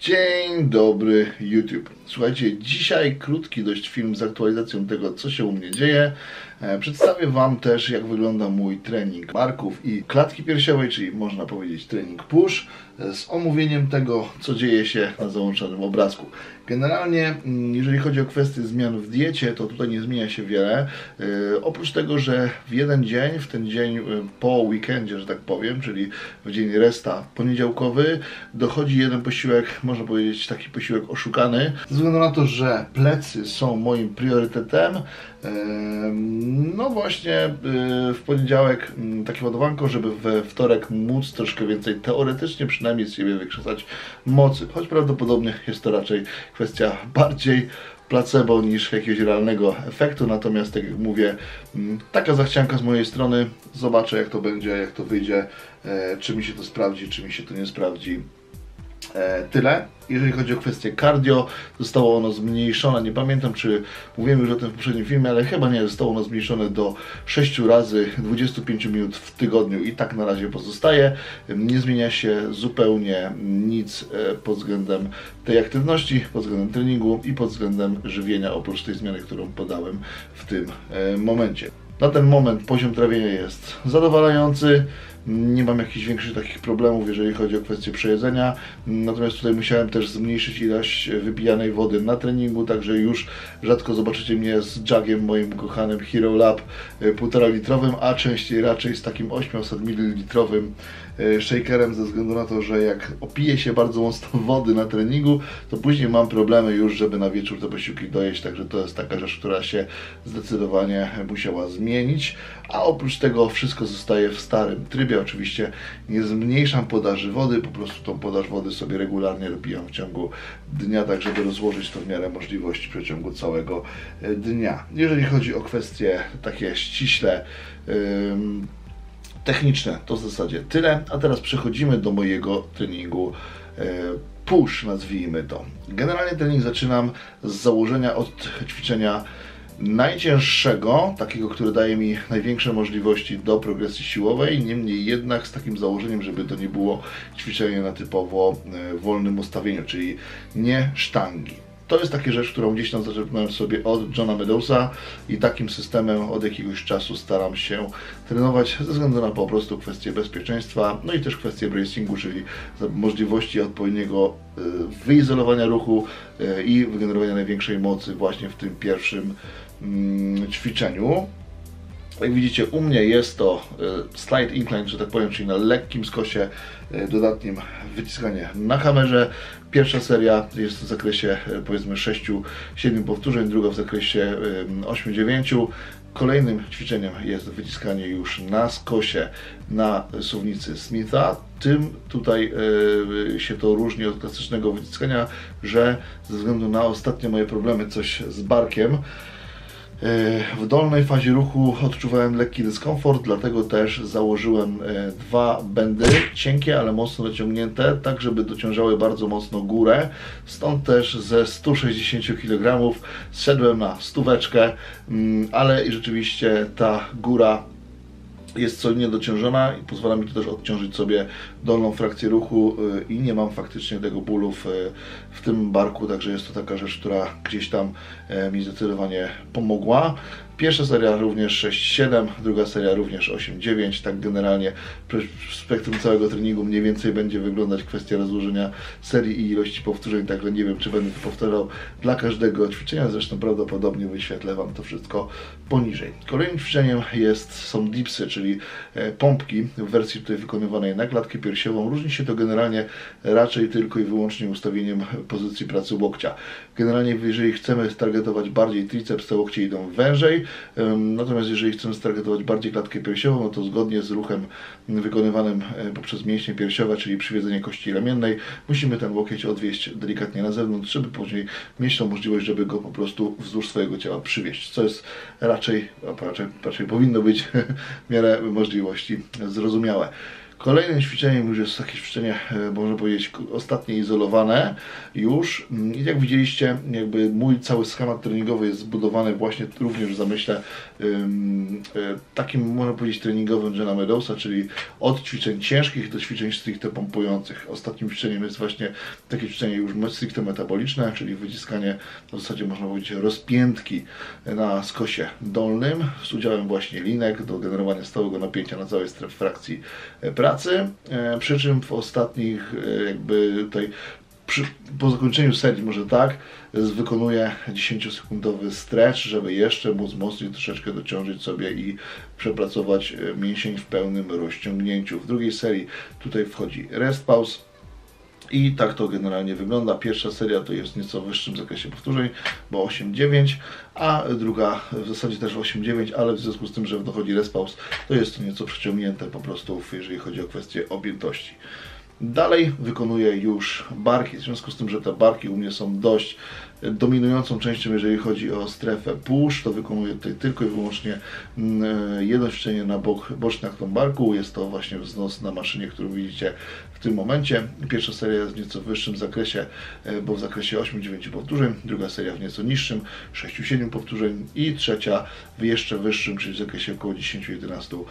Dzień dobry YouTube. Słuchajcie, dzisiaj krótki dość film z aktualizacją tego, co się u mnie dzieje. Przedstawię Wam też, jak wygląda mój trening barków i klatki piersiowej, czyli można powiedzieć trening push, z omówieniem tego, co dzieje się na załączonym obrazku. Generalnie, jeżeli chodzi o kwestie zmian w diecie, to tutaj nie zmienia się wiele. Oprócz tego, że w jeden dzień, w ten dzień po weekendzie, że tak powiem, czyli w dzień resta poniedziałkowy, dochodzi jeden posiłek, można powiedzieć taki posiłek oszukany. Ze względu na to, że plecy są moim priorytetem, no właśnie w poniedziałek takie ładowanko, żeby we wtorek móc troszkę więcej teoretycznie przynajmniej z siebie wykrzesać mocy, choć prawdopodobnie jest to raczej kwestia bardziej placebo niż jakiegoś realnego efektu, natomiast tak jak mówię, taka zachcianka z mojej strony, zobaczę jak to będzie, jak to wyjdzie, czy mi się to sprawdzi, czy mi się to nie sprawdzi. Tyle. Jeżeli chodzi o kwestię cardio, zostało ono zmniejszone, nie pamiętam czy mówiłem już o tym w poprzednim filmie, ale chyba nie, zostało ono zmniejszone do 6 razy 25 minut w tygodniu i tak na razie pozostaje. Nie zmienia się zupełnie nic pod względem tej aktywności, pod względem treningu i pod względem żywienia, oprócz tej zmiany, którą podałem w tym momencie. Na ten moment poziom trawienia jest zadowalający, nie mam jakichś większych takich problemów, jeżeli chodzi o kwestię przejedzenia, natomiast tutaj musiałem też zmniejszyć ilość wypijanej wody na treningu, także już rzadko zobaczycie mnie z jugiem moim kochanym Hero Lab 1,5 litrowym, a częściej raczej z takim 800 ml shakerem, ze względu na to, że jak opiję się bardzo mocno wody na treningu, to później mam problemy już, żeby na wieczór te posiłki dojeść, także to jest taka rzecz, która się zdecydowanie musiała zmienić, a oprócz tego wszystko zostaje w starym trybie. Oczywiście nie zmniejszam podaży wody, po prostu tą podaż wody sobie regularnie dopijam w ciągu dnia, tak żeby rozłożyć to w miarę możliwości w przeciągu całego dnia. Jeżeli chodzi o kwestie takie ściśle techniczne, to w zasadzie tyle, a teraz przechodzimy do mojego treningu push, nazwijmy to. Generalnie trening zaczynam z założenia od ćwiczenia najcięższego, takiego, które daje mi największe możliwości do progresji siłowej, niemniej jednak z takim założeniem, żeby to nie było ćwiczenie na typowo wolnym ustawieniu, czyli nie sztangi. To jest taka rzecz, którą gdzieś tam zaczerpnąłem sobie od Johna Meadowsa i takim systemem od jakiegoś czasu staram się trenować, ze względu na po prostu kwestię bezpieczeństwa, no i też kwestię bracingu, czyli możliwości odpowiedniego wyizolowania ruchu i wygenerowania największej mocy właśnie w tym pierwszym ćwiczeniu. Jak widzicie, u mnie jest to slight incline, że tak powiem, czyli na lekkim skosie, dodatnim wyciskanie na hamerze. Pierwsza seria jest w zakresie powiedzmy 6-7 powtórzeń, druga w zakresie 8-9. Kolejnym ćwiczeniem jest wyciskanie już na skosie na suwnicy Smitha. Tym tutaj się to różni od klasycznego wyciskania, że ze względu na ostatnie moje problemy coś z barkiem, w dolnej fazie ruchu odczuwałem lekki dyskomfort, dlatego też założyłem dwa bendy, cienkie, ale mocno dociągnięte, tak żeby dociążały bardzo mocno górę. Stąd też ze 160 kg zszedłem na 100, ale rzeczywiście ta góra jest solidnie dociążona i pozwala mi to też odciążyć sobie dolną frakcję ruchu i nie mam faktycznie tego bólu w tym barku, także jest to taka rzecz, która gdzieś tam mi zdecydowanie pomogła. Pierwsza seria również 6-7, druga seria również 8-9, tak generalnie w spektrum całego treningu mniej więcej będzie wyglądać kwestia rozłożenia serii i ilości powtórzeń, także nie wiem czy będę to powtarzał dla każdego ćwiczenia, zresztą prawdopodobnie wyświetlę Wam to wszystko poniżej. Kolejnym ćwiczeniem są dipsy, czyli pompki w wersji tutaj wykonywanej na klatkę piersiową. Różni się to generalnie raczej tylko i wyłącznie ustawieniem pozycji pracy łokcia. Generalnie jeżeli chcemy stargetować bardziej triceps, te łokcie idą wężej. Natomiast jeżeli chcemy stargetować bardziej klatkę piersiową, no to zgodnie z ruchem wykonywanym poprzez mięśnie piersiowe, czyli przywiedzenie kości ramiennej, musimy ten łokieć odwieźć delikatnie na zewnątrz, żeby później mieć tą możliwość, żeby go po prostu wzdłuż swojego ciała przywieźć, co jest raczej powinno być w miarę możliwości zrozumiałe. Kolejnym ćwiczeniem już jest takie ćwiczenie, można powiedzieć, ostatnie izolowane już. I jak widzieliście, jakby mój cały schemat treningowy jest zbudowany właśnie również w zamyśle takim, można powiedzieć, treningowym Johna Meadowsa, czyli od ćwiczeń ciężkich do ćwiczeń stricte pompujących. Ostatnim ćwiczeniem jest właśnie takie ćwiczenie już stricte metaboliczne, czyli wyciskanie w zasadzie, można powiedzieć, rozpiętki na skosie dolnym z udziałem właśnie linek do generowania stałego napięcia na całej frakcji pracy, przy czym w ostatnich jakby tutaj po zakończeniu serii, może tak, wykonuję 10-sekundowy stretch, żeby jeszcze móc mocniej troszeczkę dociążyć sobie i przepracować mięsień w pełnym rozciągnięciu. W drugiej serii tutaj wchodzi rest pause. I tak to generalnie wygląda. Pierwsza seria to jest w nieco wyższym zakresie powtórzeń, bo 8-9, a druga w zasadzie też 8-9, ale w związku z tym, że dochodzi rest pause, to jest to nieco przeciągnięte po prostu, jeżeli chodzi o kwestię objętości. Dalej wykonuję już barki, w związku z tym, że te barki u mnie są dość dominującą częścią, jeżeli chodzi o strefę push, to wykonuję tutaj tylko i wyłącznie jedno ćwiczenie na bocznych tą barku. Jest to właśnie wznos na maszynie, którą widzicie w tym momencie. Pierwsza seria jest w nieco wyższym zakresie, bo w zakresie 8-9 powtórzeń, druga seria w nieco niższym, 6-7 powtórzeń i trzecia w jeszcze wyższym, czyli w zakresie około 10-11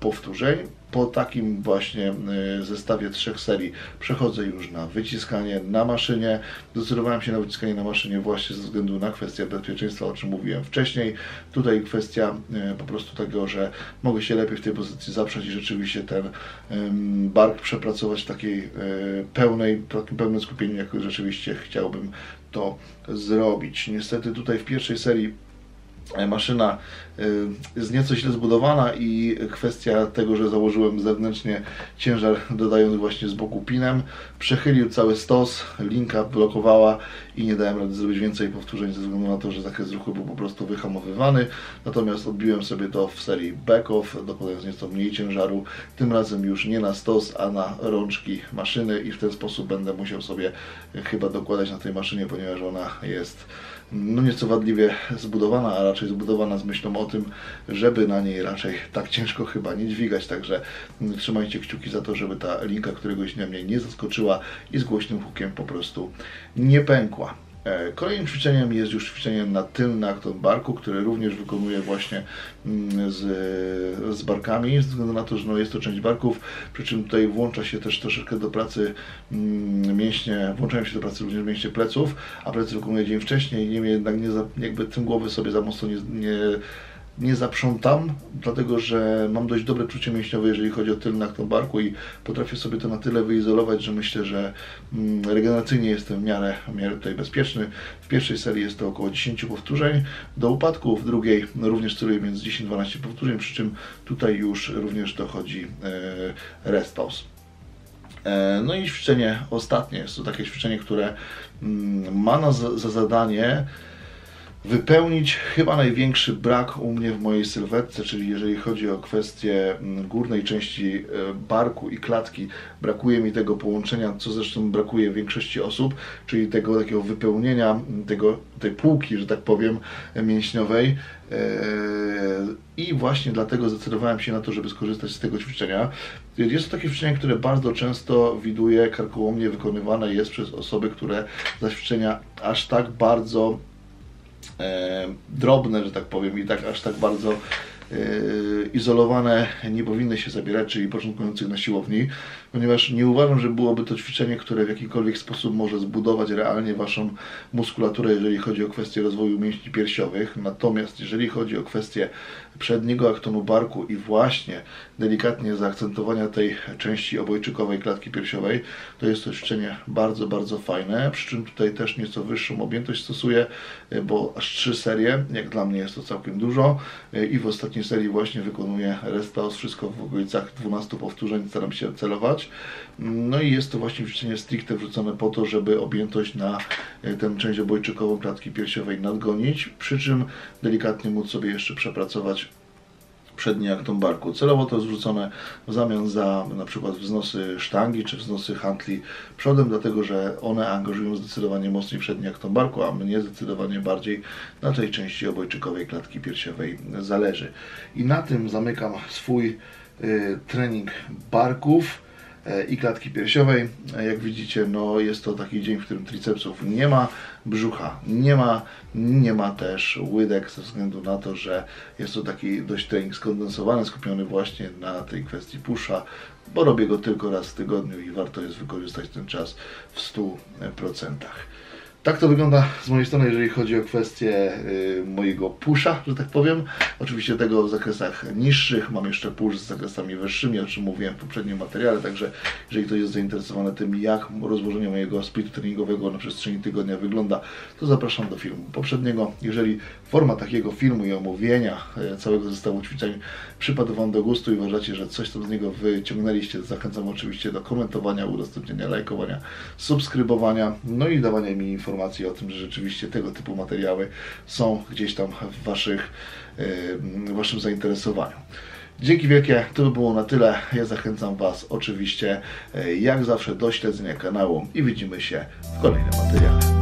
powtórzeń. Po takim właśnie zestawie trzech serii przechodzę już na wyciskanie na maszynie. Zdecydowałem się na wyciskanie na maszynie właśnie ze względu na kwestię bezpieczeństwa, o czym mówiłem wcześniej. Tutaj kwestia po prostu tego, że mogę się lepiej w tej pozycji zaprzeć i rzeczywiście ten bark przepracować w takim pełnym skupieniu, jak rzeczywiście chciałbym to zrobić. Niestety tutaj w pierwszej serii maszyna jest nieco źle zbudowana i kwestia tego, że założyłem zewnętrznie ciężar, dodając właśnie z boku pinem, przechylił cały stos, linka blokowała i nie dałem rady zrobić więcej powtórzeń ze względu na to, że zakres ruchu był po prostu wyhamowywany. Natomiast odbiłem sobie to w serii back-off, dokładając nieco mniej ciężaru, tym razem już nie na stos, a na rączki maszyny i w ten sposób będę musiał sobie chyba dokładać na tej maszynie, ponieważ ona jest no nieco wadliwie zbudowana, a raczej zbudowana z myślą o tym, żeby na niej raczej tak ciężko chyba nie dźwigać, także trzymajcie kciuki za to, żeby ta linka któregoś dnia mnie nie zaskoczyła i z głośnym hukiem po prostu nie pękła. Kolejnym ćwiczeniem jest już ćwiczenie na tylny akton barku, które również wykonuję właśnie z barkami, ze względu na to, że no jest to część barków, przy czym tutaj włącza się też troszeczkę do pracy mięśnie, włączają się do pracy również mięśnie pleców, a plecy wykonuję dzień wcześniej, niemniej jednak jakby tym głowy sobie za mocno nie zaprzątam, dlatego że mam dość dobre czucie mięśniowe, jeżeli chodzi o tylny akton barku i potrafię sobie to na tyle wyizolować, że myślę, że regeneracyjnie jestem w miarę tutaj bezpieczny. W pierwszej serii jest to około 10 powtórzeń do upadku, w drugiej również celuję między 10-12 powtórzeń, przy czym tutaj już również dochodzi rest pause. No i ćwiczenie ostatnie, jest to takie ćwiczenie, które ma za zadanie wypełnić chyba największy brak u mnie w mojej sylwetce, czyli jeżeli chodzi o kwestię górnej części barku i klatki, brakuje mi tego połączenia, co zresztą brakuje większości osób, czyli tego takiego wypełnienia tej półki, że tak powiem, mięśniowej. I właśnie dlatego zdecydowałem się na to, żeby skorzystać z tego ćwiczenia. Jest to takie ćwiczenie, które bardzo często widuję karkołomnie wykonywane jest przez osoby, które za ćwiczenia aż tak bardzo drobne, że tak powiem, i tak aż tak bardzo izolowane nie powinny się zabierać, czyli początkujących na siłowni, ponieważ nie uważam, że byłoby to ćwiczenie, które w jakikolwiek sposób może zbudować realnie Waszą muskulaturę, jeżeli chodzi o kwestię rozwoju mięśni piersiowych. Natomiast jeżeli chodzi o kwestię przedniego aktonu barku i właśnie delikatnie zaakcentowania tej części obojczykowej klatki piersiowej, to jest to ćwiczenie bardzo, bardzo fajne, przy czym tutaj też nieco wyższą objętość stosuję, bo aż 3 serie, jak dla mnie jest to całkiem dużo i w ostatniej serii właśnie wykonuję rest pause, wszystko w okolicach 12 powtórzeń, staram się celować. No i jest to właśnie ćwiczenie stricte wrzucone po to, żeby objętość na tę część obojczykową klatki piersiowej nadgonić, przy czym delikatnie móc sobie jeszcze przepracować przedni akton barku. Celowo to jest wrzucone w zamian za na przykład wznosy sztangi czy wznosy hantli przodem, dlatego że one angażują zdecydowanie mocniej przedni akton barku, a mnie zdecydowanie bardziej na tej części obojczykowej klatki piersiowej zależy. I na tym zamykam swój trening barków i klatki piersiowej. Jak widzicie, no jest to taki dzień, w którym tricepsów nie ma, brzucha nie ma też łydek, ze względu na to, że jest to taki dość trening skondensowany, skupiony właśnie na tej kwestii pusha, bo robię go tylko raz w tygodniu i warto jest wykorzystać ten czas w 100%. Tak to wygląda z mojej strony, jeżeli chodzi o kwestię mojego pusha, że tak powiem. Oczywiście tego w zakresach niższych, mam jeszcze push z zakresami wyższymi, o czym mówiłem w poprzednim materiale, także jeżeli ktoś jest zainteresowany tym, jak rozłożenie mojego splitu treningowego na przestrzeni tygodnia wygląda, to zapraszam do filmu poprzedniego. Jeżeli forma takiego filmu i omówienia całego zestawu ćwiczeń przypadł Wam do gustu i uważacie, że coś tam z niego wyciągnęliście, to zachęcam oczywiście do komentowania, udostępniania, lajkowania, subskrybowania, no i dawania mi informacji o tym, że rzeczywiście tego typu materiały są gdzieś tam w waszym zainteresowaniu. Dzięki wielkie, to by było na tyle. Ja zachęcam Was oczywiście jak zawsze do śledzenia kanału i widzimy się w kolejnym materiale.